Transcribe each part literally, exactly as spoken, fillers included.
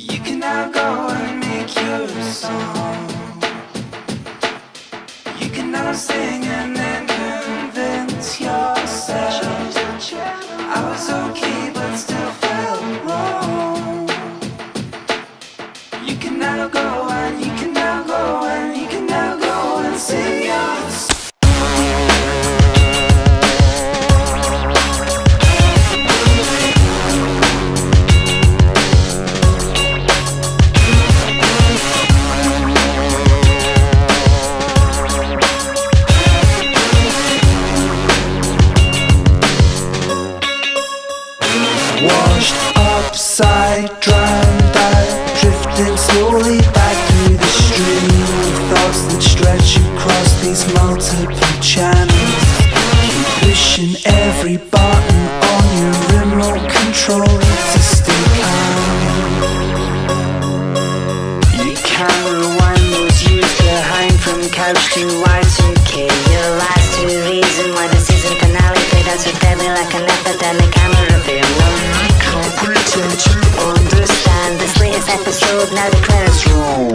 You can now go and make your song. You can now sing and then convince yourself I was okay but still felt wrong. You can now go and you can now go and you can now go and sing your song. Washed upside, drowned out, drifting slowly back through the stream of thoughts that stretch across these multiple channels. Keep pushing every button on your remote control to stay calm. You can rewind those years behind, from couch to Y two K. Your last two reason why the season finale played out so deadly like an epidemic. Episode, now the credits roll.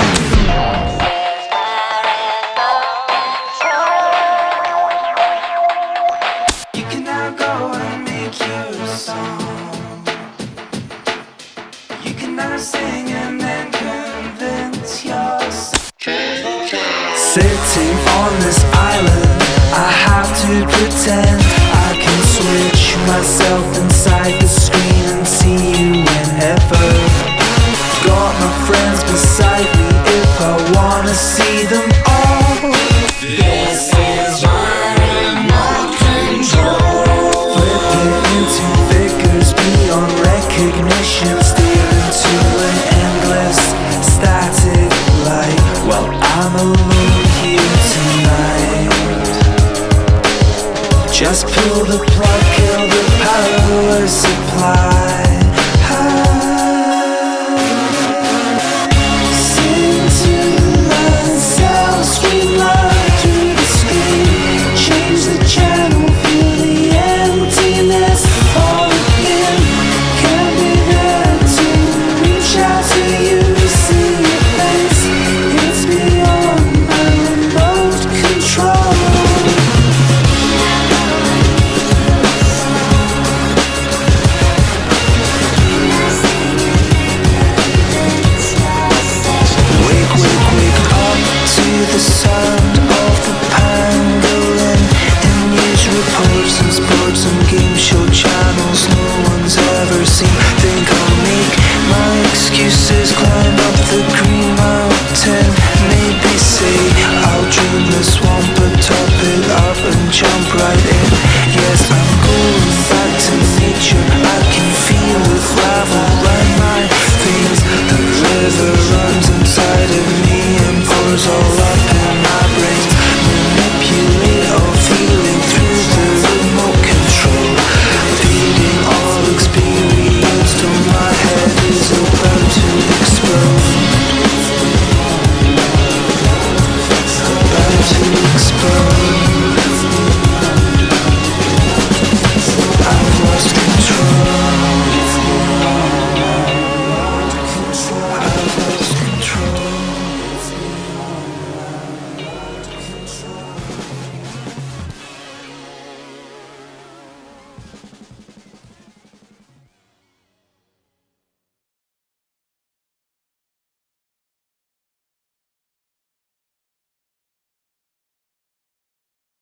You can now go and make your song. You can now sing and then convince yourself. Sitting on this island, I have to pretend I can switch myself inside the screen and see you whenever. Got my friends beside me if I wanna see them all. This is my remote control. Flipping into figures beyond recognition, steering to an endless static light while I'm alone here tonight. Just pull the plug, kill the power supply. Excuses climb up.